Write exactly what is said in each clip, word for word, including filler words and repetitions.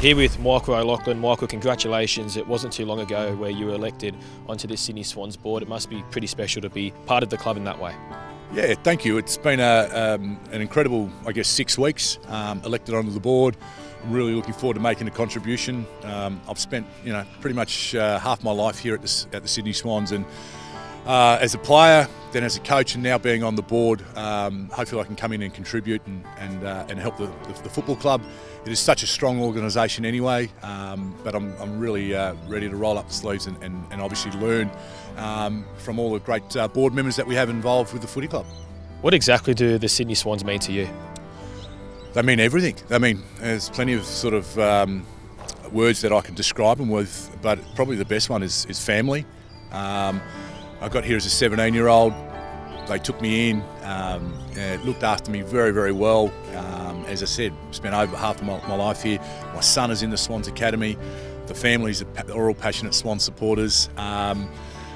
Here with Michael O'Loughlin. Michael, congratulations. It wasn't too long ago where you were elected onto the Sydney Swans board. It must be pretty special to be part of the club in that way. Yeah, thank you. It's been a, um, an incredible, I guess, six weeks um, elected onto the board. I'm really looking forward to making a contribution. Um, I've spent, you know, pretty much uh, half my life here at the, at the Sydney Swans, and uh, as a player, then as a coach, and now being on the board, um, hopefully I can come in and contribute and and, uh, and help the, the, the football club. It is such a strong organisation anyway, um, but I'm, I'm really uh, ready to roll up the sleeves and, and, and obviously learn um, from all the great uh, board members that we have involved with the footy club. What exactly do the Sydney Swans mean to you? They mean everything. I mean, there's plenty of sort of um, words that I can describe them with, but probably the best one is, is family. Um, I got here as a seventeen year old, they took me in, um, and looked after me very, very well. Um, as I said, spent over half of my, my life here. My son is in the Swans Academy, the families are all passionate Swans supporters. Um,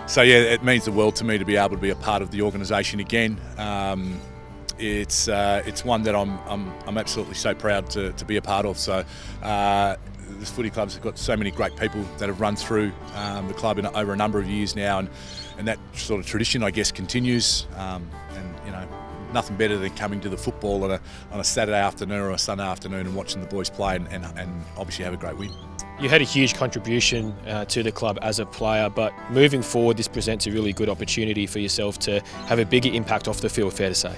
so yeah, it means the world to me to be able to be a part of the organisation again. Um, it's uh, it's one that I'm, I'm, I'm absolutely so proud to, to be a part of. So. Uh, This footy club's got so many great people that have run through um, the club in, over a number of years now, and, and that sort of tradition, I guess, continues. Um, and you know, nothing better than coming to the football on a, on a Saturday afternoon or a Sunday afternoon and watching the boys play and, and, and obviously have a great win. You had a huge contribution uh, to the club as a player, but moving forward, this presents a really good opportunity for yourself to have a bigger impact off the field, fair to say?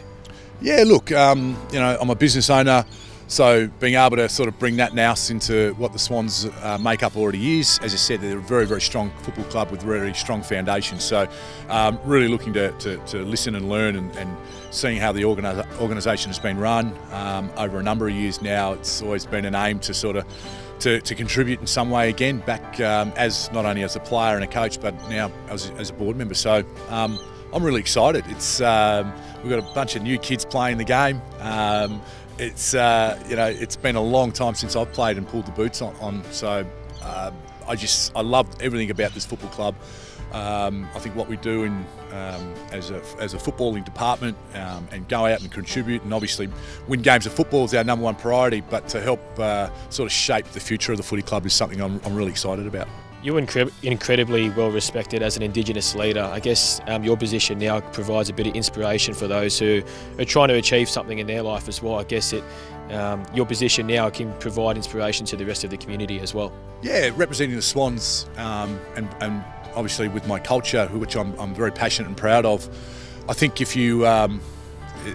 Yeah, look, um, you know, I'm a business owner. So being able to sort of bring that nous into what the Swans uh, makeup already is, as I said, they're a very, very strong football club with very, very strong foundations. So um, really looking to, to, to listen and learn and, and seeing how the organi- organisation has been run um, over a number of years now. It's always been an aim to sort of to, to contribute in some way again back um, as not only as a player and a coach, but now as, as a board member. So. Um, I'm really excited. It's um, we've got a bunch of new kids playing the game. Um, it's uh, you know, it's been a long time since I've played and pulled the boots on. on so uh, I just I love everything about this football club. Um, I think what we do in um, as a as a footballing department um, and go out and contribute and obviously win games of football is our number one priority. But to help uh, sort of shape the future of the footy club is something I'm, I'm really excited about. You're incre incredibly well respected as an Indigenous leader. I guess um, your position now provides a bit of inspiration for those who are trying to achieve something in their life as well. I guess it, um, your position now can provide inspiration to the rest of the community as well. Yeah, representing the Swans um, and, and obviously with my culture, which I'm, I'm very passionate and proud of. I think if you... Um,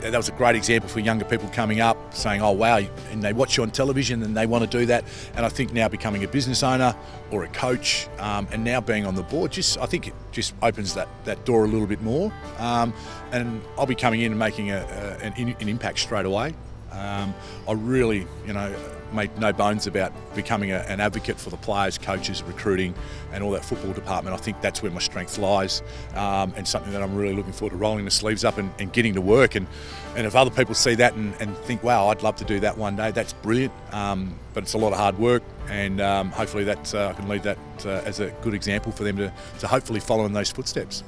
that was a great example for younger people coming up saying, oh wow, and they watch you on television and they want to do that. And I think now becoming a business owner or a coach um, and now being on the board, just I think it just opens that, that door a little bit more. Um, and I'll be coming in and making a, a, an, an impact straight away. Um, I really, you know, make no bones about becoming a, an advocate for the players, coaches, recruiting and all that football department. I think that's where my strength lies um, and something that I'm really looking forward to rolling the sleeves up and, and getting to work. And, and if other people see that and, and think, wow, I'd love to do that one day, that's brilliant. Um, but it's a lot of hard work and um, hopefully that, uh, I can leave that uh, as a good example for them to, to hopefully follow in those footsteps.